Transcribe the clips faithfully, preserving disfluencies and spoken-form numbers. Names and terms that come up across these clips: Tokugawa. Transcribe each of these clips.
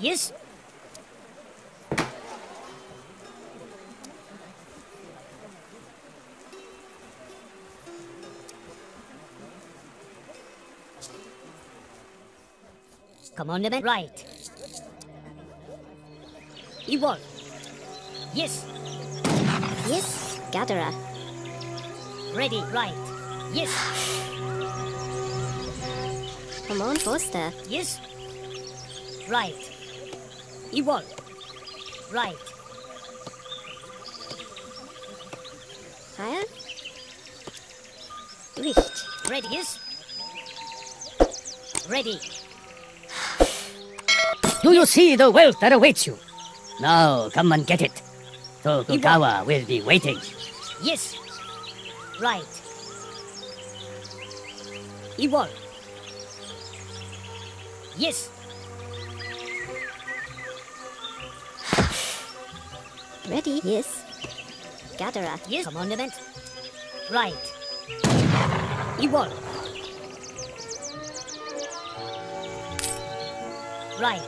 Yes. Commandment right. Evolve. Yes. Yes, Gadara. Ready, right. Yes. Common Foster. Yes. Right. Evolve. Right. Fire. Licht. Ready, yes. Ready. Do you see the wealth that awaits you? Now, come and get it. Tokugawa will be waiting. Yes. Right. Evolve. Yes. Ready? Yes. Gadara. Yes. Commandment. Right. Evolve. Right.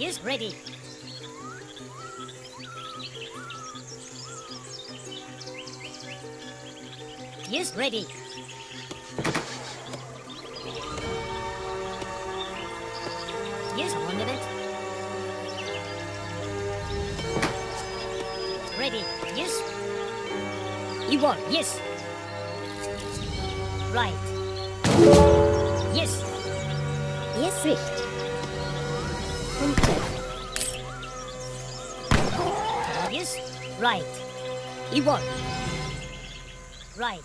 Yes, ready. Yes, ready. Yes, one minute. Ready, yes. You want, yes. Right. Yes. Yes, right. Yes, right. Evolve. Right.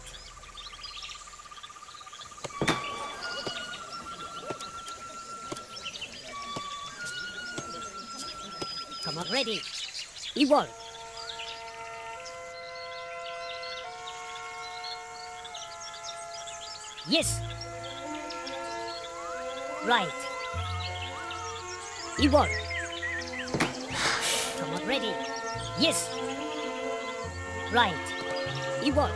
Come on, ready. Evolve. Yes. Right. Evolve. Come on, ready. Yes. Right. Evolve.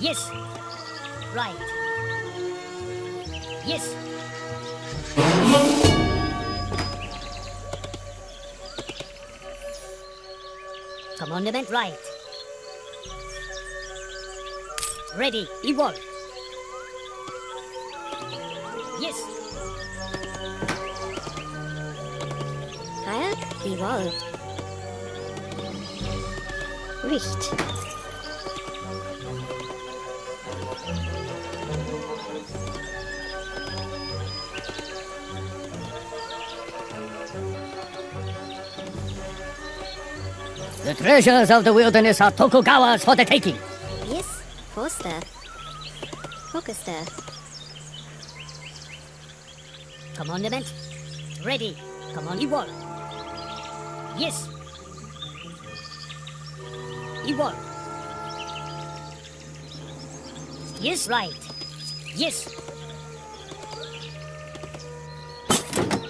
Yes. Right. Yes. Commandment right. Ready. Evolve. Yes. Fire. Evolve. Richt. The treasures of the wilderness are Tokugawa's for the taking. Yes, Foster. Focuster. Commandment. Ready. Come on, Evolve. Yes. Evolve. Yes, right. Yes.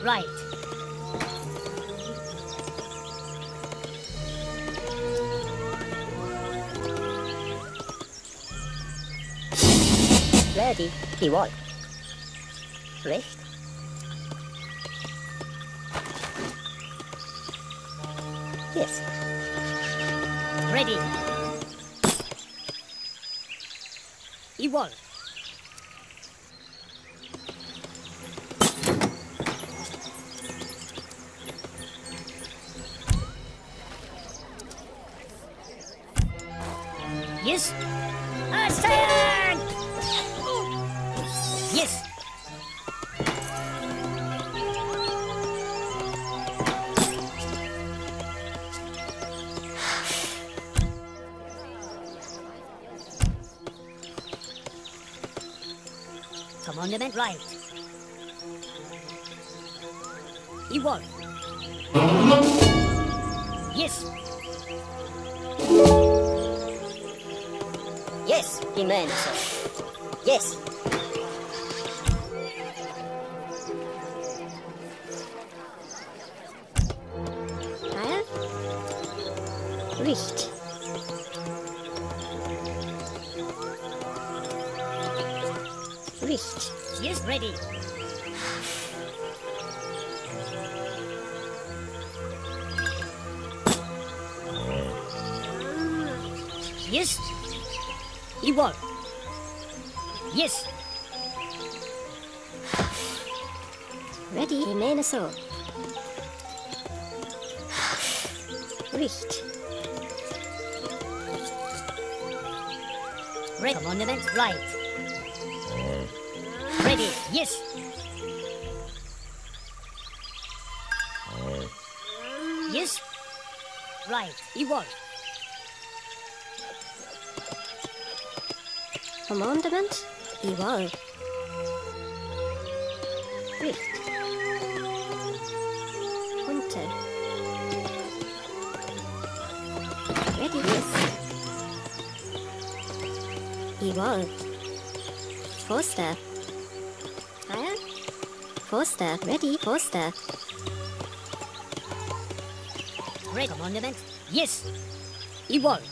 Right. Ready, Evolve. Recht. Yes. Ready. igual. Yes. Attack! Yes. Commandment right. Evolve. Yes. Yes, immense. Yes. Huh? Richt. Richt. She is ready. Yes. Igual. Yes. Ready, Jimenezor. Richt. Ready. Commandment right. Ready. Yes. Yes. Right. Igual. Commandment, evolve. Richt. Hunter. Ready, yes. Evolve. Foster. Higher. Foster, ready, Foster. Ready, commandment, yes. Evolve.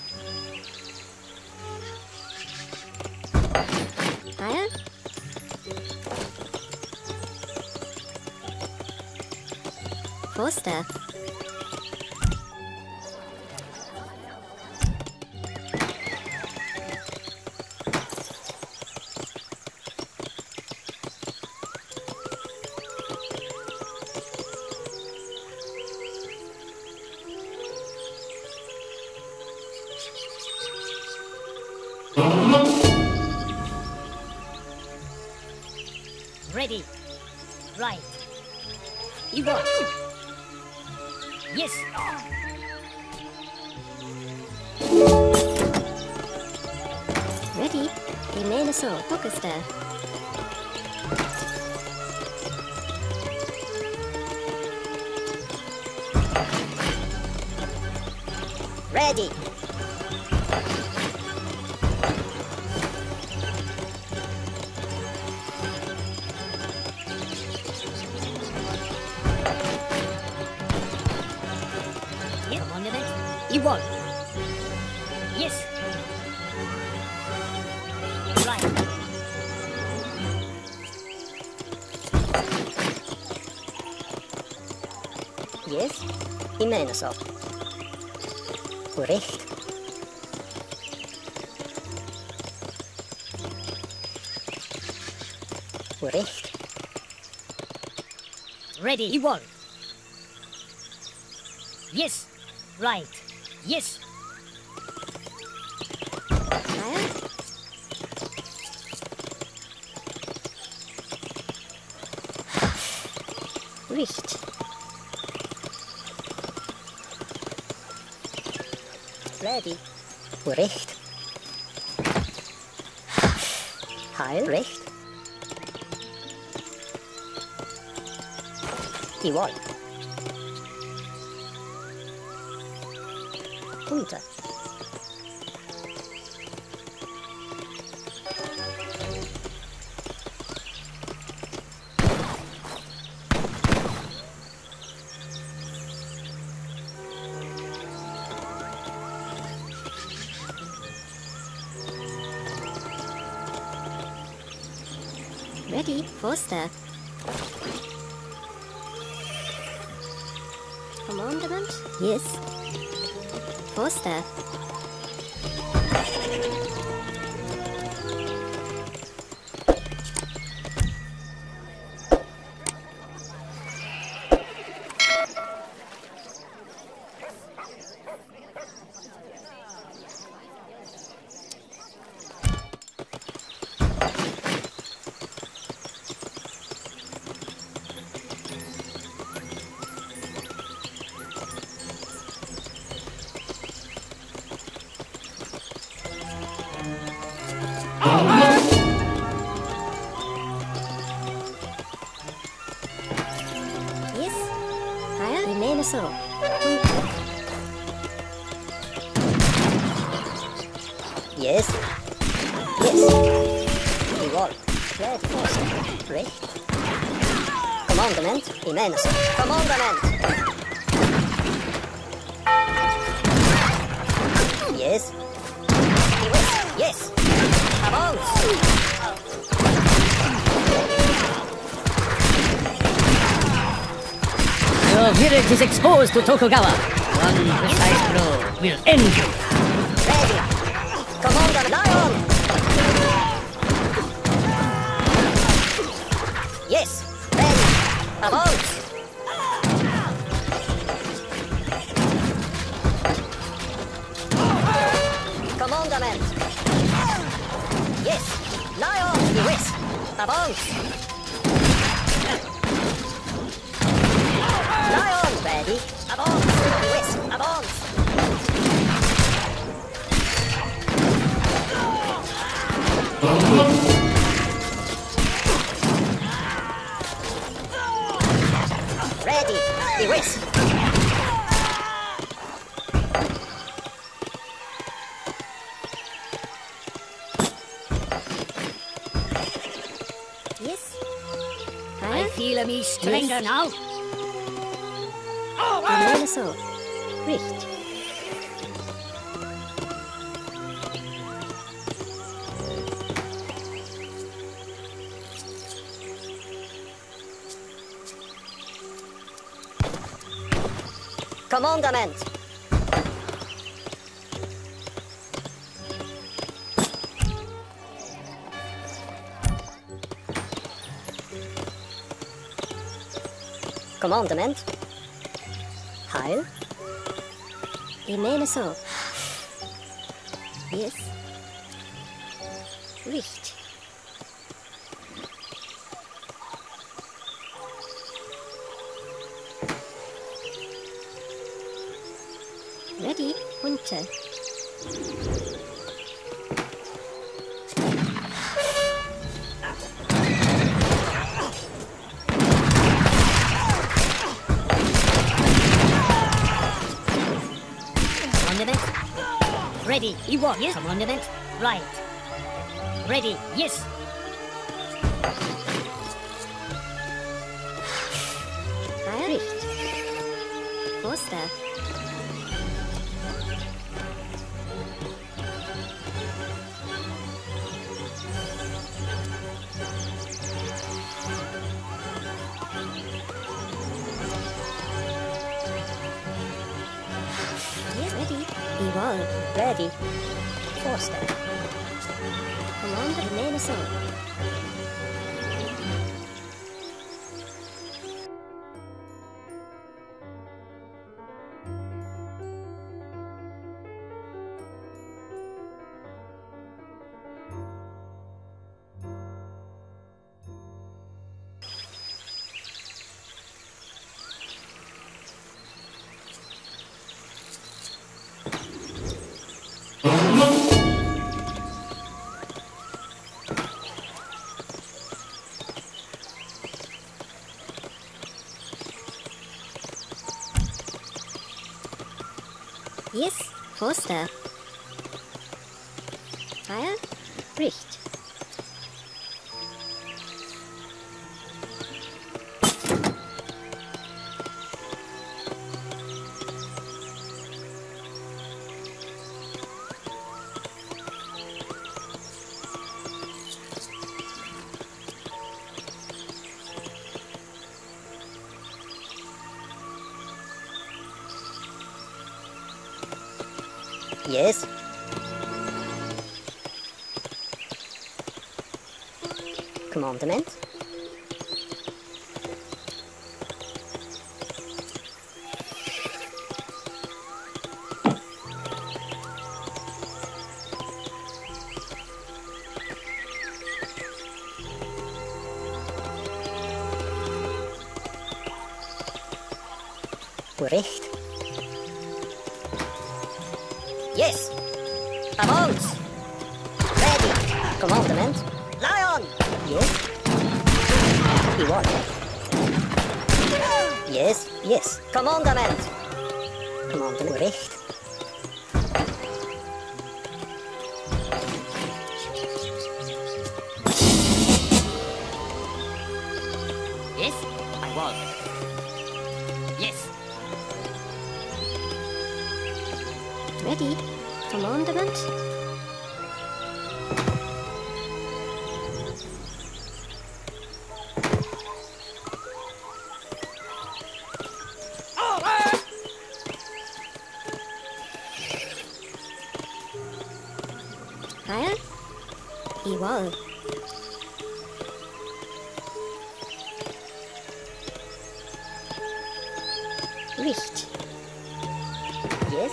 Higher. Foster. Ready. Right. Evolve. Yes. Ready. Imenosor. Focuster. Ready. Evolve. Yes. Right. Yes. Imenosor. Correct. Correct. Ready. Evolve. Yes. Right. Yes. Higher. Richt. Ready. Recht. Heil. Recht. Die Wall. Hunter. Ready, Foster. Commandment? Yes. Foster. Is exposed to Tokugawa. One precise blow will end you. Ready. Commander, Lion. Yes. Ready. Avance. Commandment. Yes. Lion. Yes. Avance. Ready? Avance! Yes, avance! Ready! Yes! Yes? I feel me stronger now. So, Richt. Commandment. Commandment. Remain so. Yes. Richt. Ready, Hunter. Ready, you want, yes? Commandment, right. Ready, yes. Richt. Forster. Ready. Forster. Commander, remain a song. Yes, Forster. Fire, Richt. Yes. Commandment. recht. Yes! Avance! Ready! Commandment! Lion! Yes? You want? Yes, yes! Commandment! Commandment recht! Yes, I was. Yes! Ready? Commandment? Over! Fire? Ewall. Richt. Yes? Yes.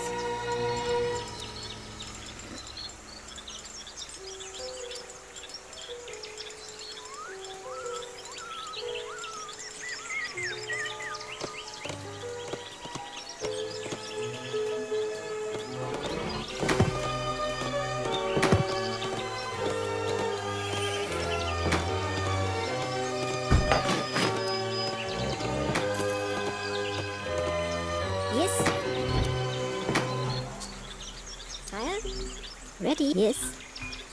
Fire. Ready. Yes.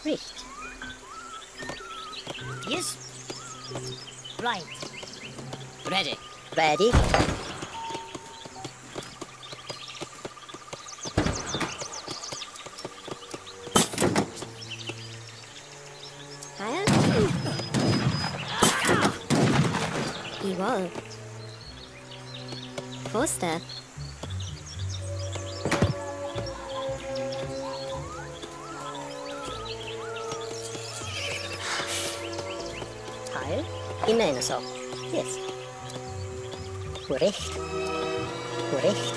Richt. Yes. Right. Ready. Ready. Fire. Evolve. Foster. Immerhin so. Yes. Recht. Recht.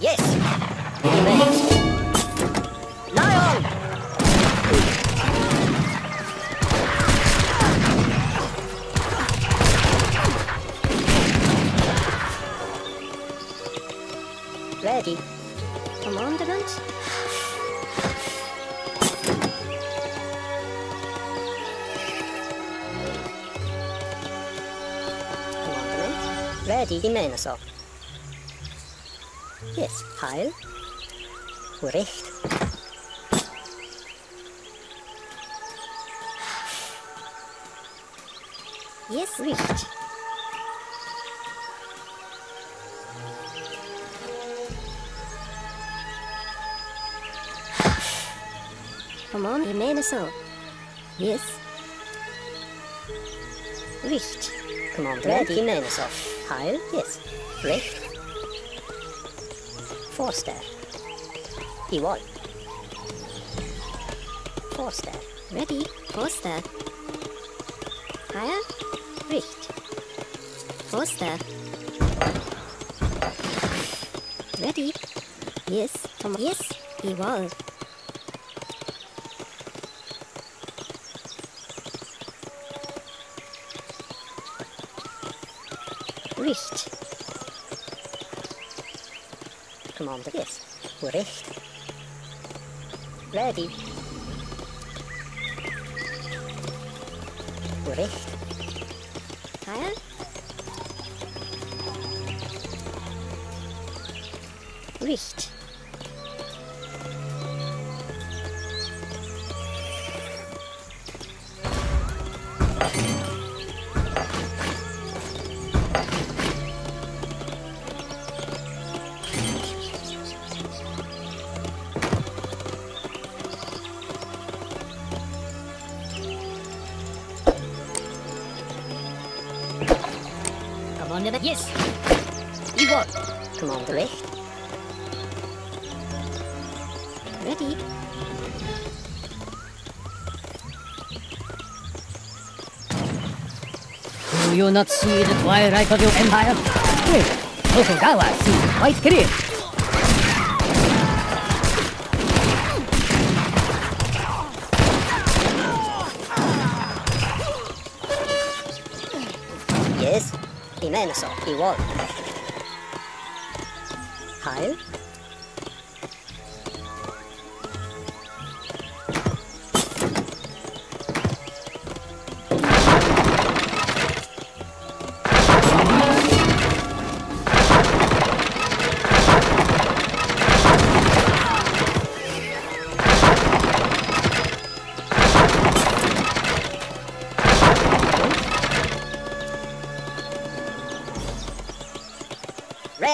Yes. Immerhin. Lion. Ready. Commandment. Commandment. Ready. Immerhin so. Yes. Heil. Recht. Yes. Recht. Come on, remain so. Yes. Richt. Come on, ready, remain so. Heil, yes. Richt. Forster. Ewall. Forster. Ready, Forster. Heil, Richt. Forster. Ready. Yes, come on, yes, Ewall. Richt. Commander, yes. Richt. Ready. Richt. Heil. Richt. Yes! You got Commander Richt. Ready. Do you not see the twilight of your empire? Tokugawa sees white career. immenso, igual. Heil?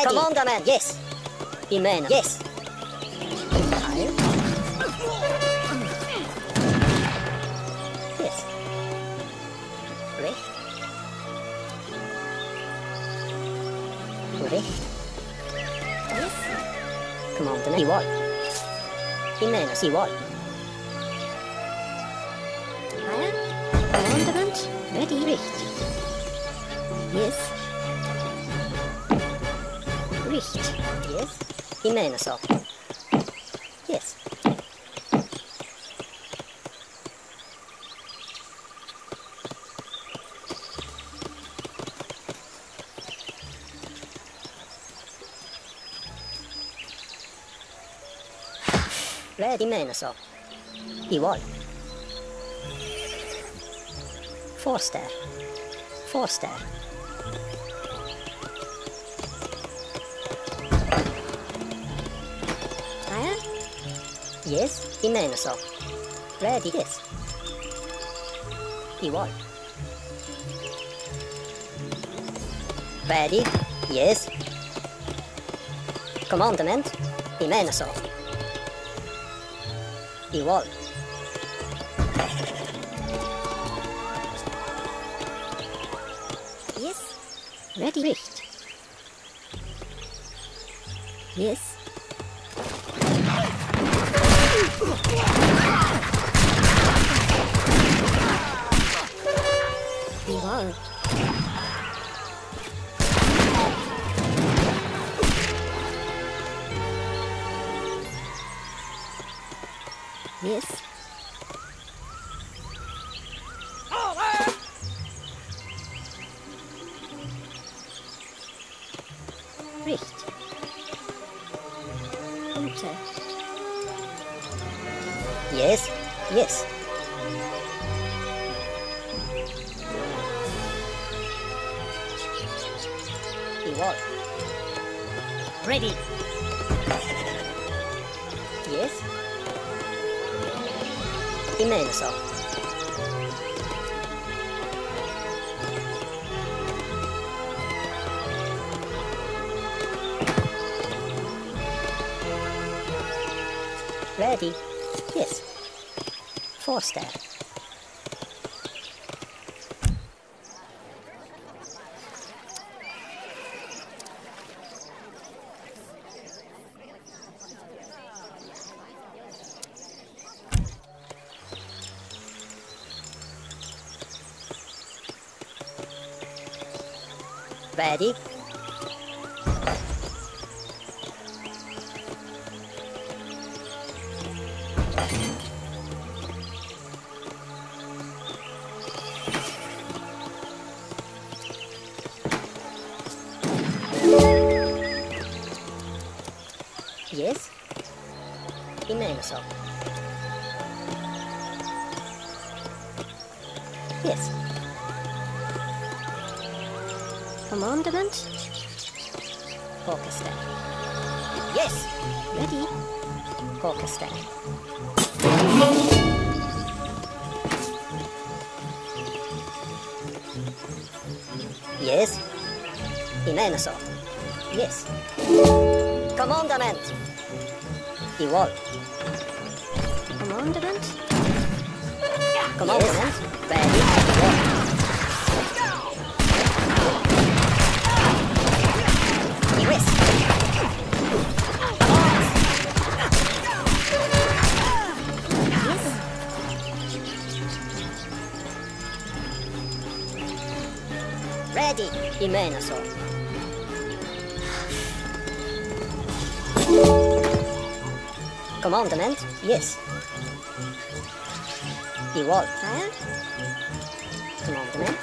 Commandment, yes. Imena, yes. Heil. Yes. Recht. Recht. Yes. Commandment, igual. Imena, igual. Heil. Commandment, ready. Recht. Yes. Richt. Yes. Imena so. Yes. Red Imena so. Igual. Forster. Forster. Yes, Imena so. Ready, yes. Igual. Ready, yes. Commandment, Imena so. Igual. Yes, ready, richt. Yes. Igual. Yes. Richt. Gute. Yes, yes. Igual. Ready. Yes. Immenso. Ready. Yes. Forster. Ready? Yes. Immenso. Yes. Commandment. Orchestra. Yes. Ready. Orchestra. Yes. Immenso. Yes. Commandment. Igual. Commandment. Commandment. Ready. Yes. Ready. Imena so. Commandment, yes. Igual. Commandment.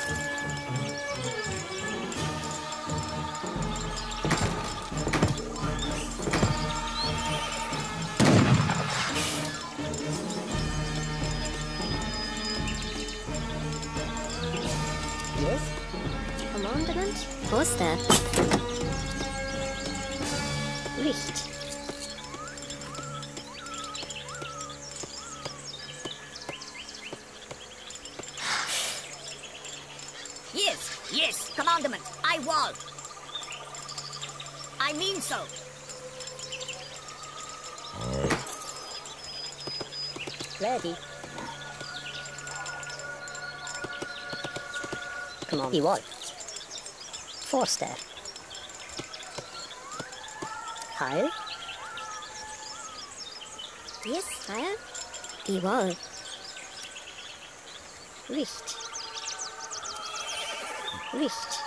jemand? Poster. Licht. Yes, yes, commandment. I wall. I mean so. Ready. Come on. He wall. Forster. Heil. Yes, Heil. Die Wall. Licht. Licht.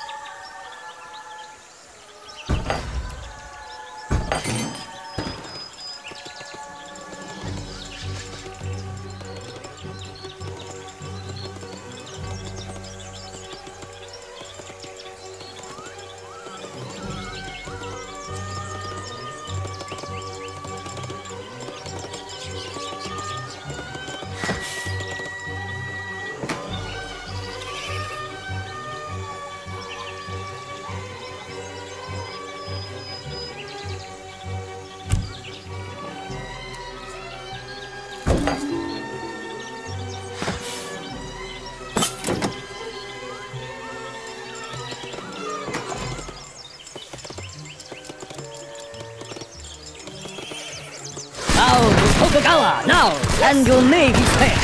Tokugawa, now, and you may be spared.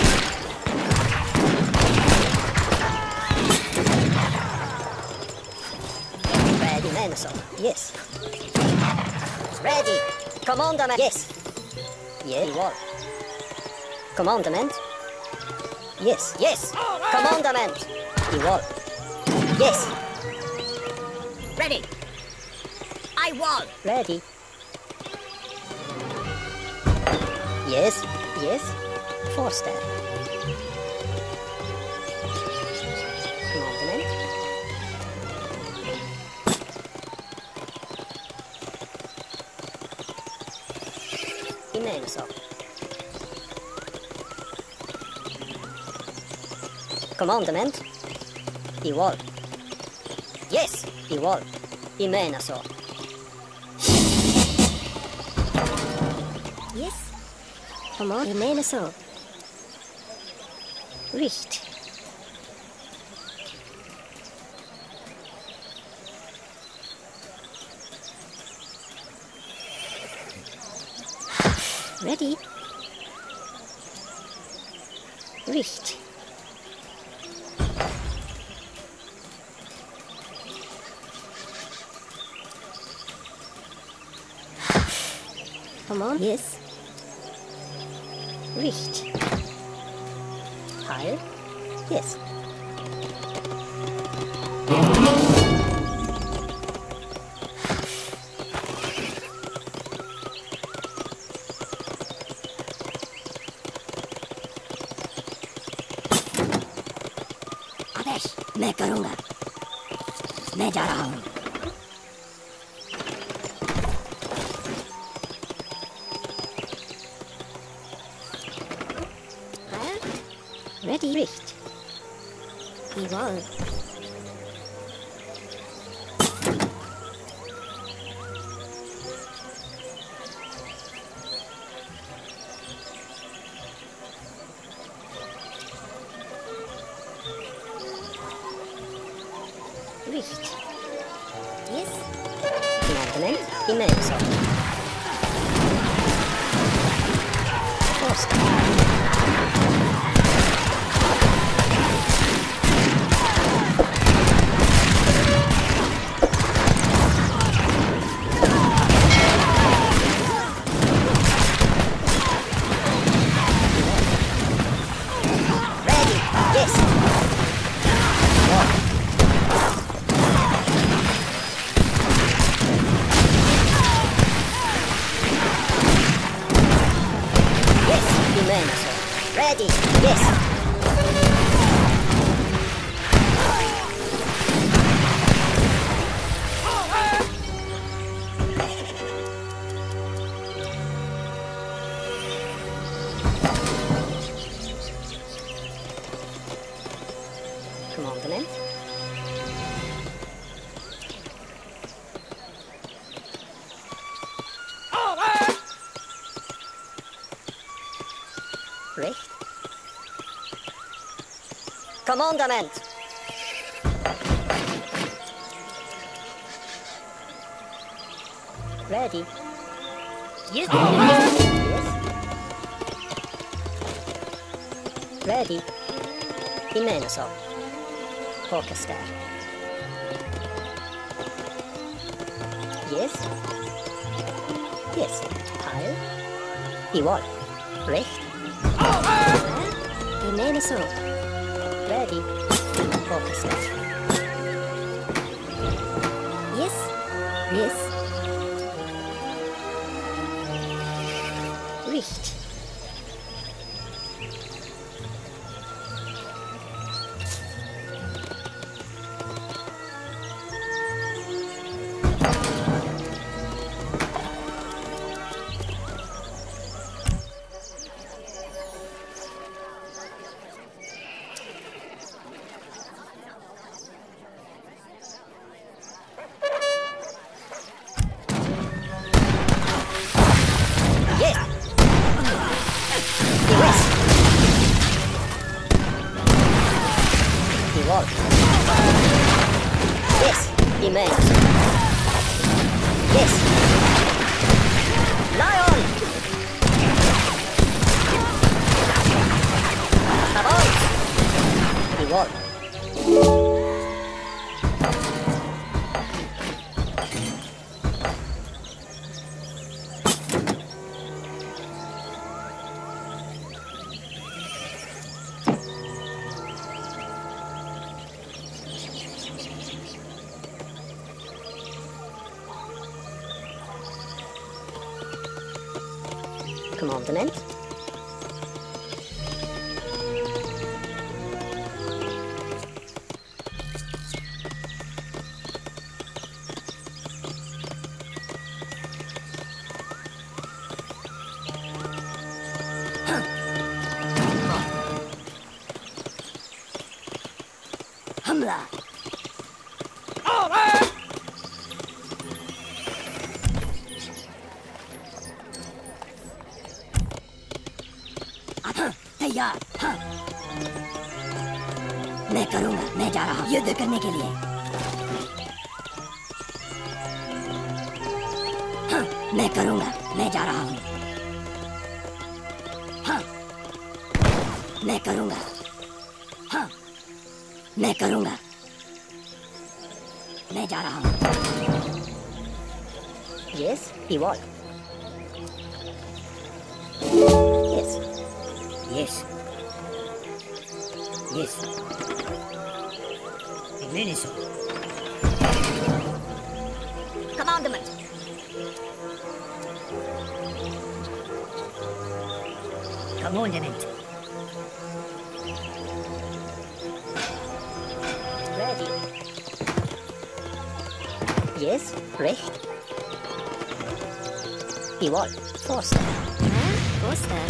Ready, Manso. Yes. Ready. Commandment. Yes. Yeah. What? Commandment. Yes. Yes. Commandment. You wall. Yes. Ready. I wall. Ready. Yes, yes, Forster. Commandment. Immenso. Commandment. Iwal. Yes, Iwal. Immenso. Yes. Command, remain so. Licht. Ready. Licht. Come on, yes. Licht. Heil. Yes. Abesh, मैं करूँगा. मैं जा रहा हूँ. Ready, Richt. Evolve. Richt. Yes. Gentlemen, immense. Post. Ready, yes. Commandment. nicht? Kommandament! Ready. Yes. Ready. Jimenezov. Orchestra. Yes. Yes. Heil. Igual. Recht. Jimenezov. Ready. Orchestra. Yes. Yes. Licht. Yes, immense. Yes. Lion. Savoy. Igual. Commandment. Hamla. तैयार हाँ। मैं करूंगा, मैं जा रहा हूँ युद्ध करने के लिए हाँ। मैं करूंगा, मैं जा रहा हूँ हाँ। मैं करूंगा हाँ। मैं करूंगा, मैं जा रहा हूँ yes evolve Yes. Yes. Minister. Commandment. Commandment. Ready. Yes. Recht. Iwal. Forster. Huh? Forster.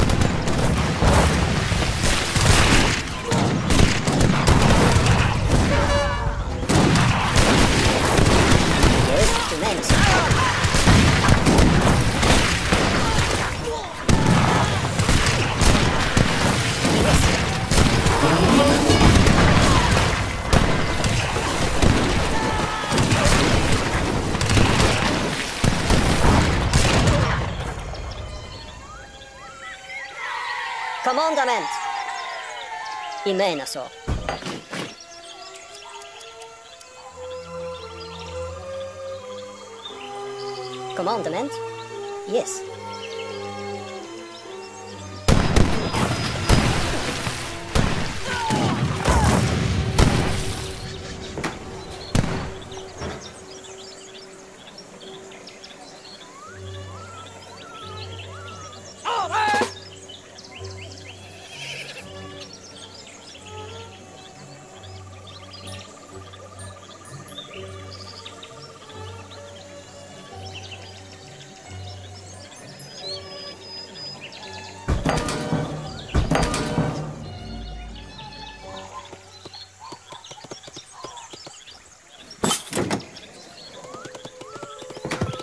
Commandament. Jimenezov. Commandament. Yes.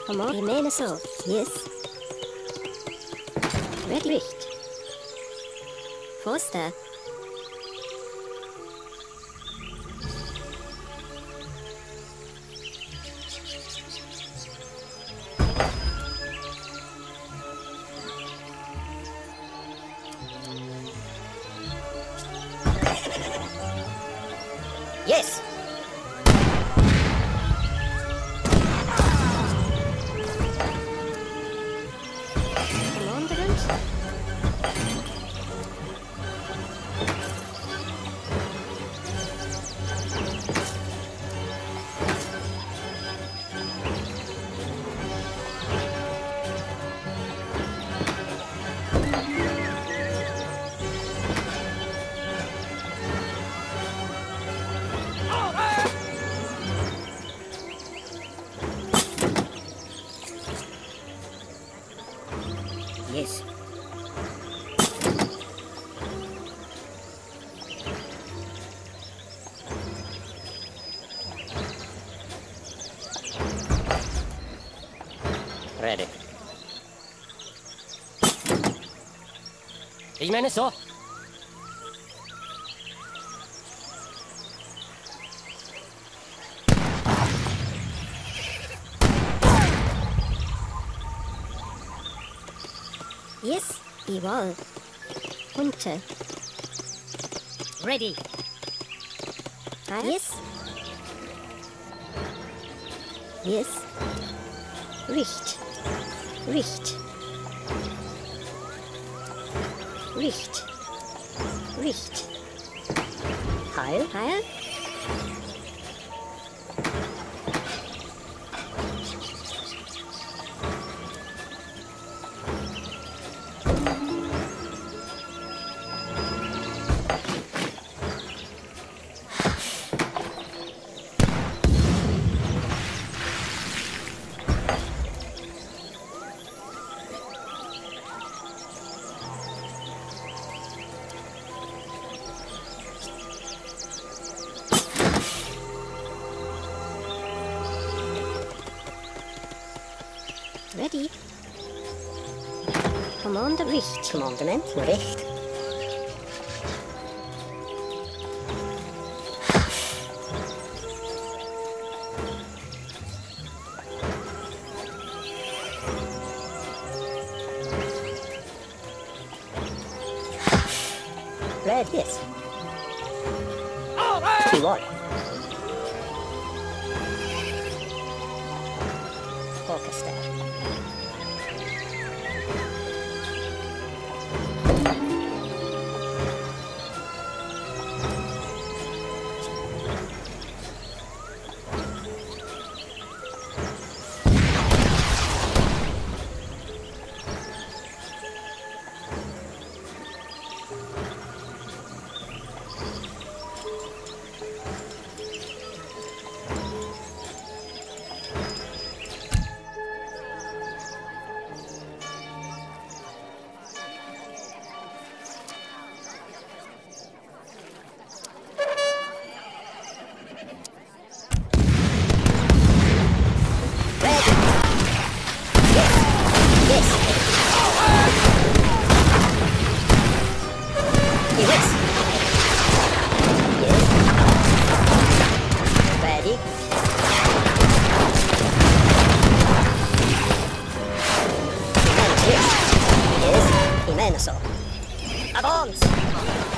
Jimenezov, yes. Recht. Kloster. Yes! Yes. Ready. Ich meine so. Yes, be well. Hunter. Ready. Hi. Yes. Yes. Richt. Richt. Richt. Richt. Heil. Heil. Ready. Commander Richt. Commandement. Richt. Red, yes. Two more. Focus there. So, avance!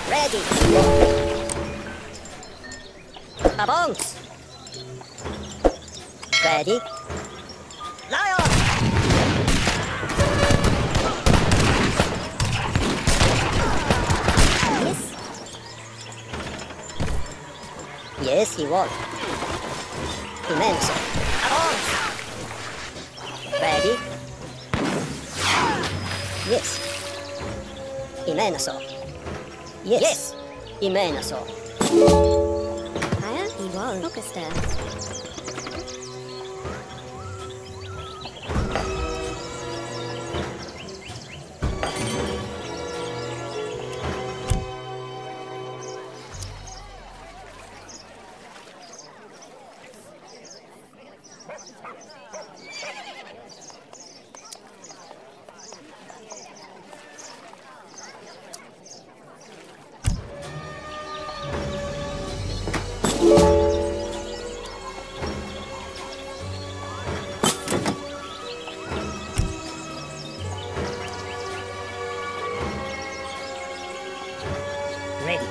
Ready! Avance! Ready! Lion! Yes! Yes, he won! Immense! Avance! Ready! Yes! Imenaso. Yes. Yes. Imenaso. Higher? Igual. Focus there. ready.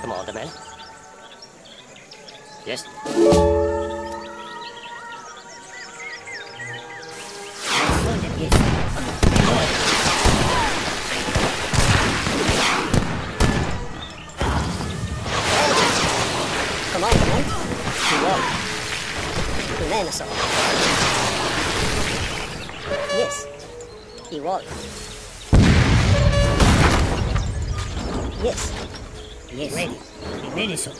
Come on, the man. Yes. Yes, he was. Yes, yes, ready. Imeniso.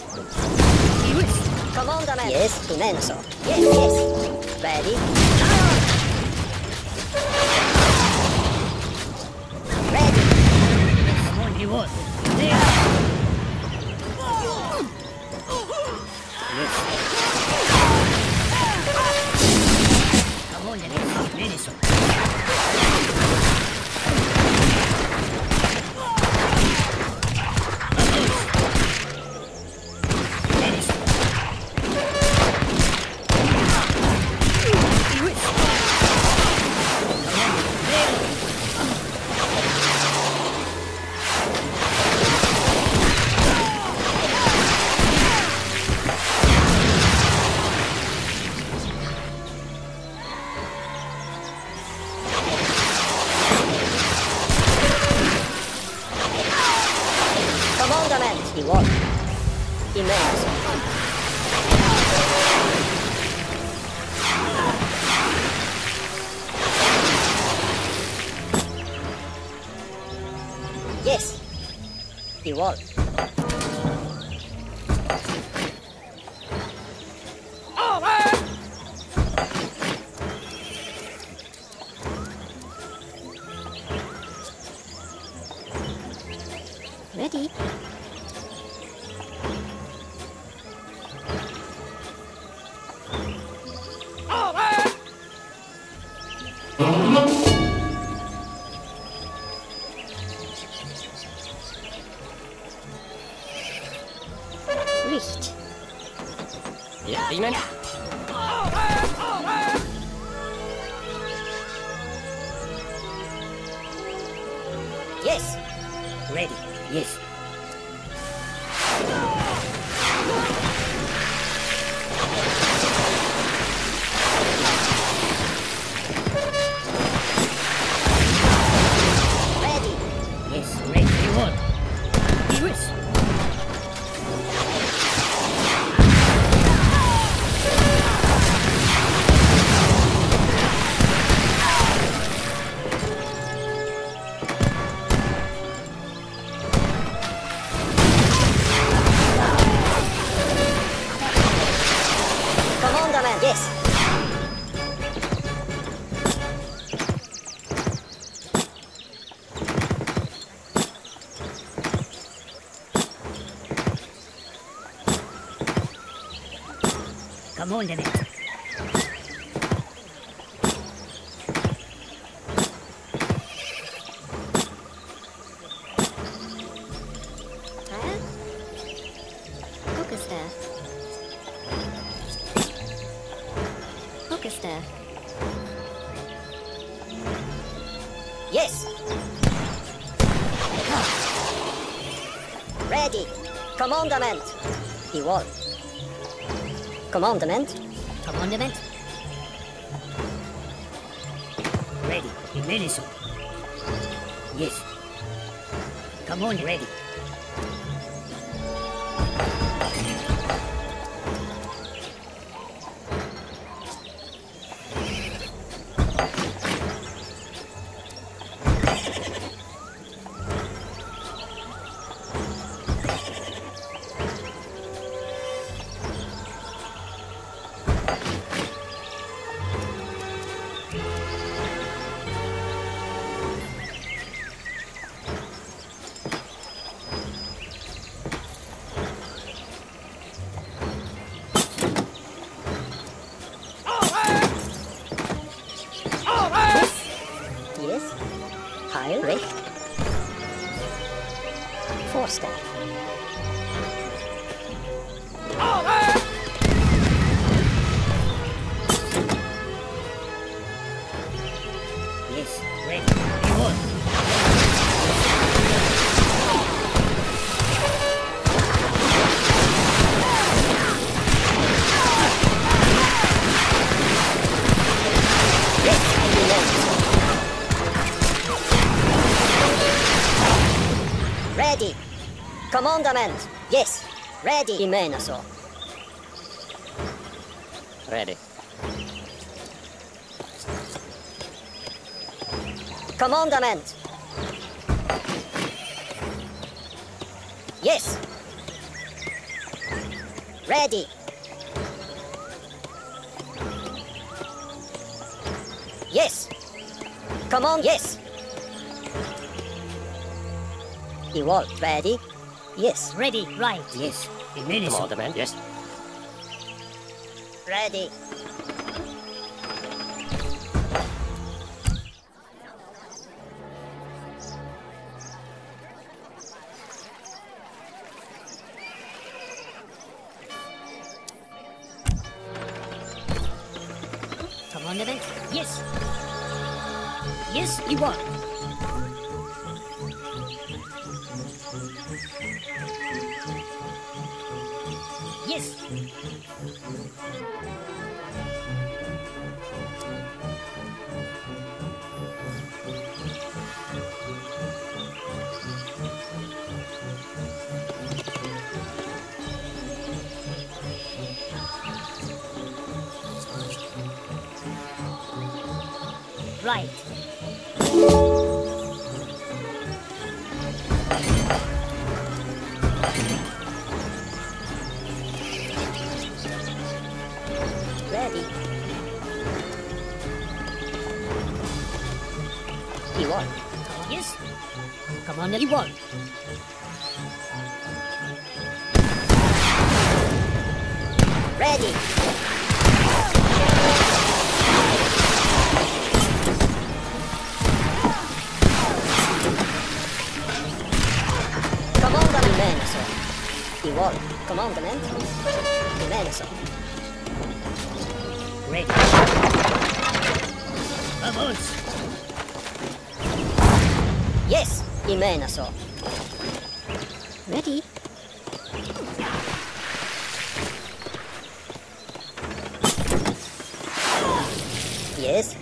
He was. Commander man. Yes, Imeniso. Yes, yes. Ready. Ah! Ready. Come on, he was. There. Yes. Minnesota. Yes, he was. All right. Ready. Nicht. Ja, ich meine. Yes. Ready. Yes. Ready. Yes, ready. One. Yes. Come on, David. Huh? Focus there. Focus there. Yes. Ready. Commandment. He was. Commandment. Commandment. Ready. Imeniso. Yes. Come on, ready. force that. Ready. Commandment. Yes. Ready. Himenaso. Ready. Commandment. Yes. Ready. Yes. Command. Yes. Iwal, ready? Yes. Ready, right. Yes. Imenaso. Commandment, yes. Ready. Commandment, yes. Yes, Iwal. Yes. Right. Ready. You want? Yes. Come on, you want? Ready. Commandment Himenaso. You want? Commandment Himenaso. Great. Vamos. Yes, Himenaso. Ready? Yes.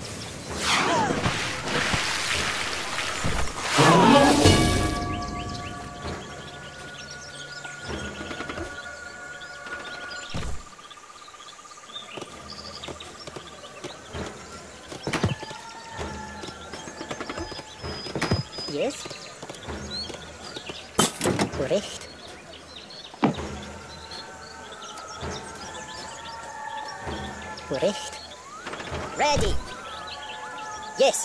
Yes. Correct. Correct. Ready. Yes.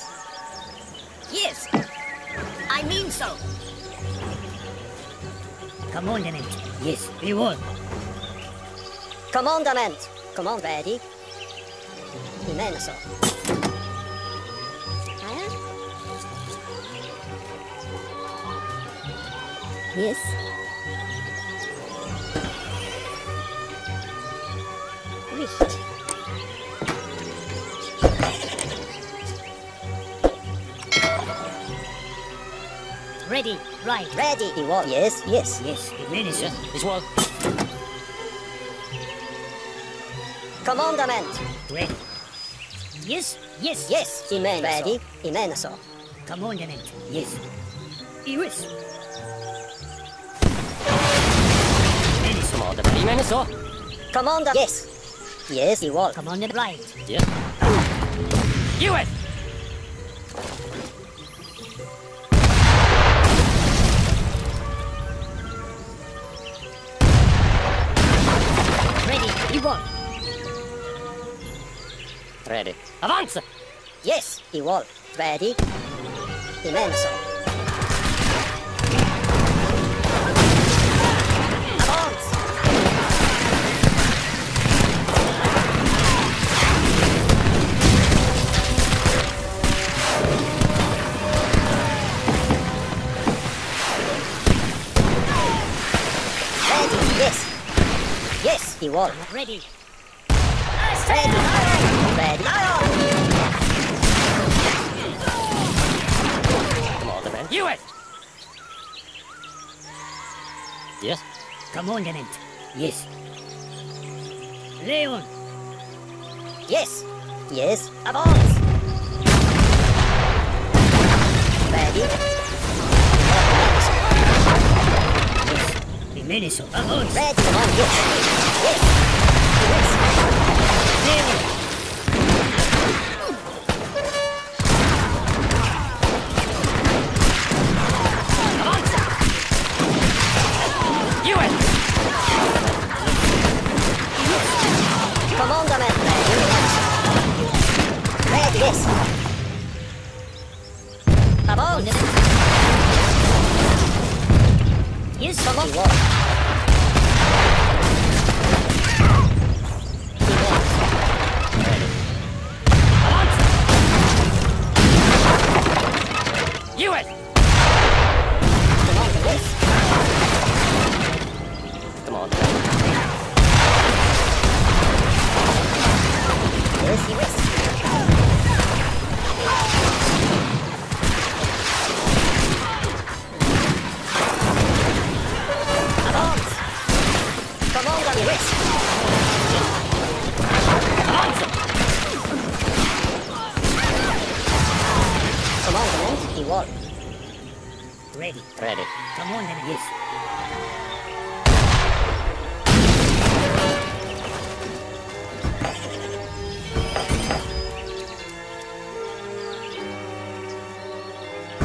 Yes. I mean so. Commandment. Yes. We won. Commandment. Command ready. Himenaso. Yes. Right. Ready, right. Ready. He was. Yes, yes, yes. Himenaso. This was. Commandment. Ready. Yes, yes, yes. Himenaso. Ready. Himenaso. Commandment. Yes. Yes. Himenaso. Commander. Yes. Yes, he was. Commander right. Yes. You it. Ready. You won. Ready. Avance. Yes, he was. Ready. Himenaso. Yes. Yes, the wall. Ready. Ready. Ready. Come on, Alderman. You it. Yes. Come on, Lieutenant. Yes. Leon. Yes. Yes. Avance. Ready. Menace of Avance! Red command, on, yes! Yes! Yes! Avance! You it! Commander man, red! Red, yes! Avance! Here's the wall. You it! Come on. Yes, you it. Wall. Ready. Ready. Come on, then. Yes.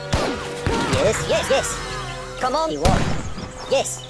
Yes, yes, yes. Come on, the wall. Yes.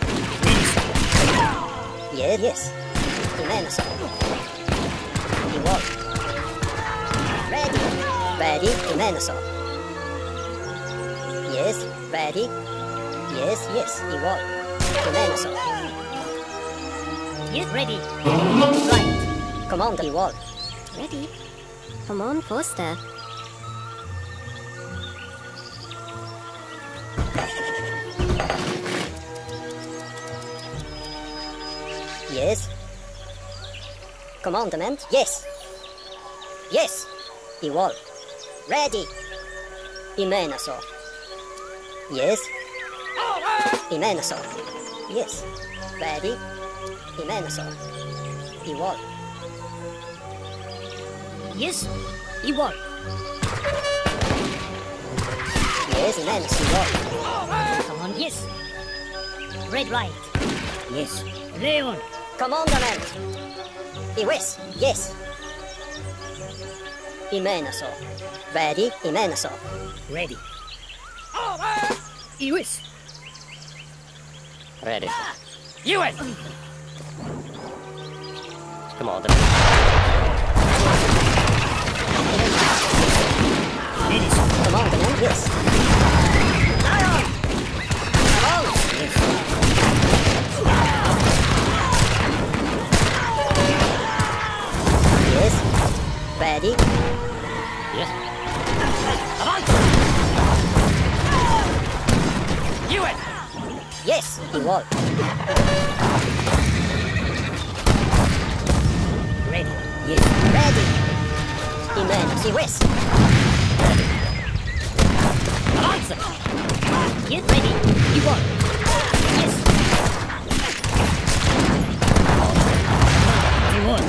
Ready. Yeah, yes. Immense. You walk. Ready. Ready. Immense. Yes. Ready. Yes. Yes. You walk. Immense. Yes. Ready. Right. Come on, you walk. Ready. Come on, Foster. Yes. Commandment. Yes. Yes. The wall. Ready. Imenasor. Yes. Imenasor. Yes. Ready. Imenasor. The wall. Yes. The wall. Yes. Imenasor. Come on. Yes. Red right. Yes. Leon. Commandment! Iwes! Yes! Imenasor. Ready, Imenasor. Ready. Iwes! Ready. Iwes! Come on, then. Come on, then. Yes! Iron! Come on! Yes! Ready? Yes. Avance! You it! Yes, he was. Ready. Yes. Ready. Emergency west. Avance! Yes, ready. He was. Yes. He was.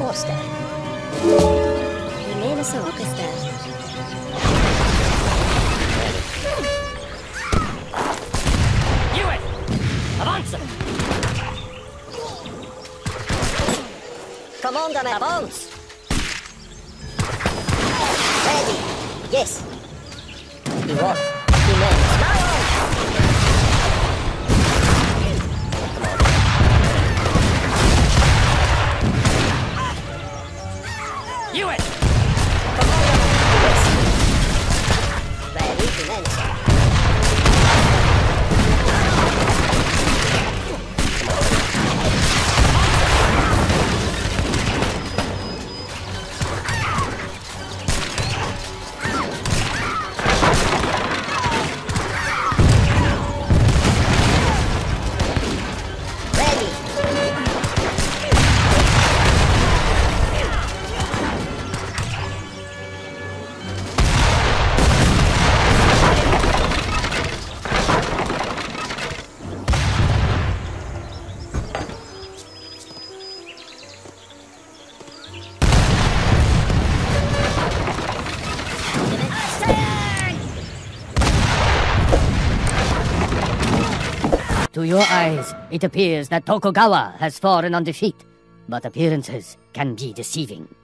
Förster. Your name is Augusta. You it! Avanza! Commandame, avance! Ready! Yes! You are. You may. You it! Ready to enter. To your eyes, it appears that Tokugawa has fallen on defeat, but appearances can be deceiving.